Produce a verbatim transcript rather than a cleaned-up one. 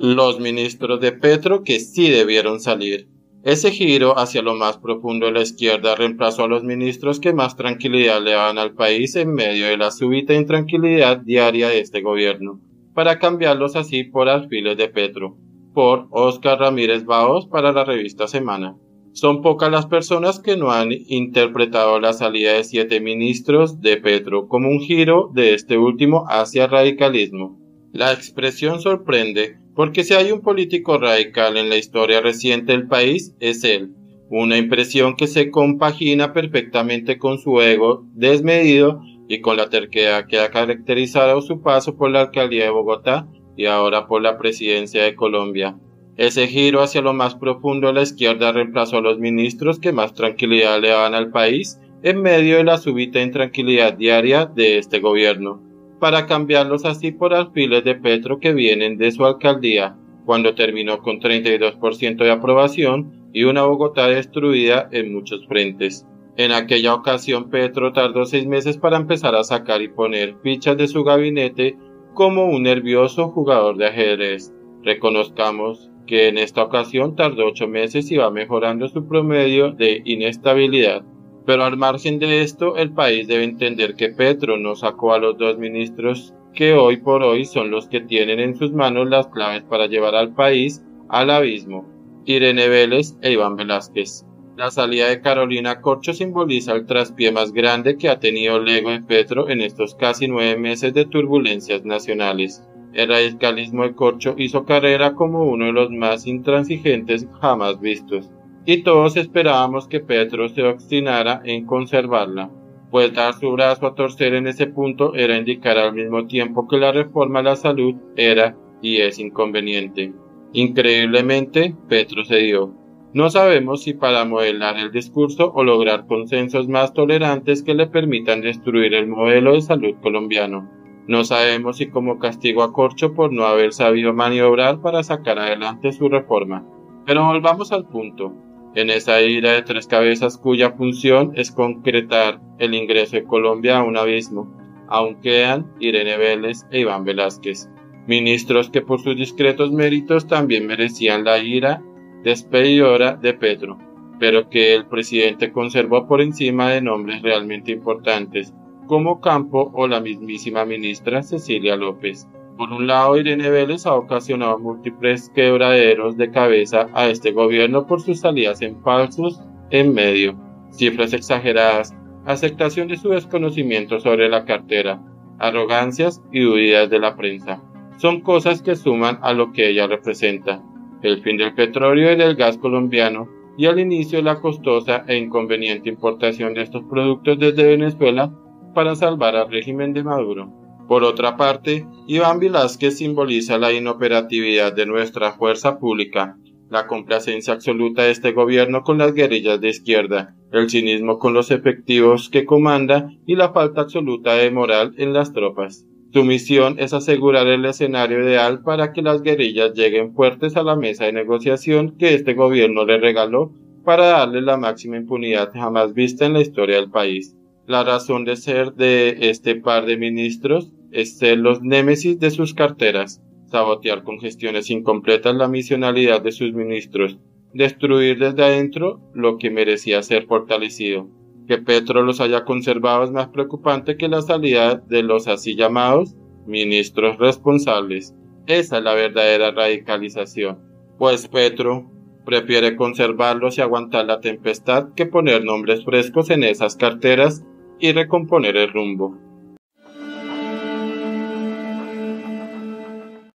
los ministros de Petro que sí debieron salir. Ese giro hacia lo más profundo de la izquierda reemplazó a los ministros que más tranquilidad le daban al país en medio de la súbita intranquilidad diaria de este gobierno, para cambiarlos así por alfiles de Petro, por Óscar Ramírez Vahos para la revista Semana. Son pocas las personas que no han interpretado la salida de siete ministros de Petro como un giro de este último hacia el radicalismo. La expresión sorprende, porque si hay un político radical en la historia reciente del país, es él. Una impresión que se compagina perfectamente con su ego desmedido y con la terquedad que ha caracterizado su paso por la alcaldía de Bogotá y ahora por la presidencia de Colombia. Ese giro hacia lo más profundo de la izquierda reemplazó a los ministros que más tranquilidad le daban al país en medio de la súbita intranquilidad diaria de este gobierno, para cambiarlos así por alfiles de Petro que vienen de su alcaldía, cuando terminó con treinta y dos por ciento de aprobación y una Bogotá destruida en muchos frentes. En aquella ocasión Petro tardó seis meses para empezar a sacar y poner fichas de su gabinete como un nervioso jugador de ajedrez. Reconozcamos que en esta ocasión tardó ocho meses y va mejorando su promedio de inestabilidad. Pero al margen de esto, el país debe entender que Petro no sacó a los dos ministros que hoy por hoy son los que tienen en sus manos las claves para llevar al país al abismo: Irene Vélez e Iván Velásquez. La salida de Carolina Corcho simboliza el traspié más grande que ha tenido el ego de Petro en estos casi nueve meses de turbulencias nacionales. El radicalismo de Corcho hizo carrera como uno de los más intransigentes jamás vistos, y todos esperábamos que Petro se obstinara en conservarla, pues dar su brazo a torcer en ese punto era indicar al mismo tiempo que la reforma a la salud era y es inconveniente. Increíblemente, Petro cedió. No sabemos si para modelar el discurso o lograr consensos más tolerantes que le permitan destruir el modelo de salud colombiano. No sabemos si como castigo a Corcho por no haber sabido maniobrar para sacar adelante su reforma. Pero volvamos al punto. En esa ira de tres cabezas cuya función es concretar el ingreso de Colombia a un abismo, aún quedan Irene Vélez e Iván Velásquez, ministros que por sus discretos méritos también merecían la ira despedidora de Petro, pero que el presidente conservó por encima de nombres realmente importantes, como Campo o la mismísima ministra Cecilia López. Por un lado, Irene Vélez ha ocasionado múltiples quebraderos de cabeza a este gobierno por sus salidas en falsos en medio, cifras exageradas, aceptación de su desconocimiento sobre la cartera, arrogancias y huidas de la prensa. Son cosas que suman a lo que ella representa: el fin del petróleo y del gas colombiano y al inicio de la costosa e inconveniente importación de estos productos desde Venezuela para salvar al régimen de Maduro. Por otra parte, Iván Velásquez simboliza la inoperatividad de nuestra fuerza pública, la complacencia absoluta de este gobierno con las guerrillas de izquierda, el cinismo con los efectivos que comanda y la falta absoluta de moral en las tropas. Su misión es asegurar el escenario ideal para que las guerrillas lleguen fuertes a la mesa de negociación que este gobierno le regaló para darle la máxima impunidad jamás vista en la historia del país. La razón de ser de este par de ministros es ser los némesis de sus carteras, sabotear con gestiones incompletas la misionalidad de sus ministros, destruir desde adentro lo que merecía ser fortalecido. Que Petro los haya conservado es más preocupante que la salida de los así llamados ministros responsables. Esa es la verdadera radicalización, pues Petro prefiere conservarlos y aguantar la tempestad que poner nombres frescos en esas carteras y recomponer el rumbo.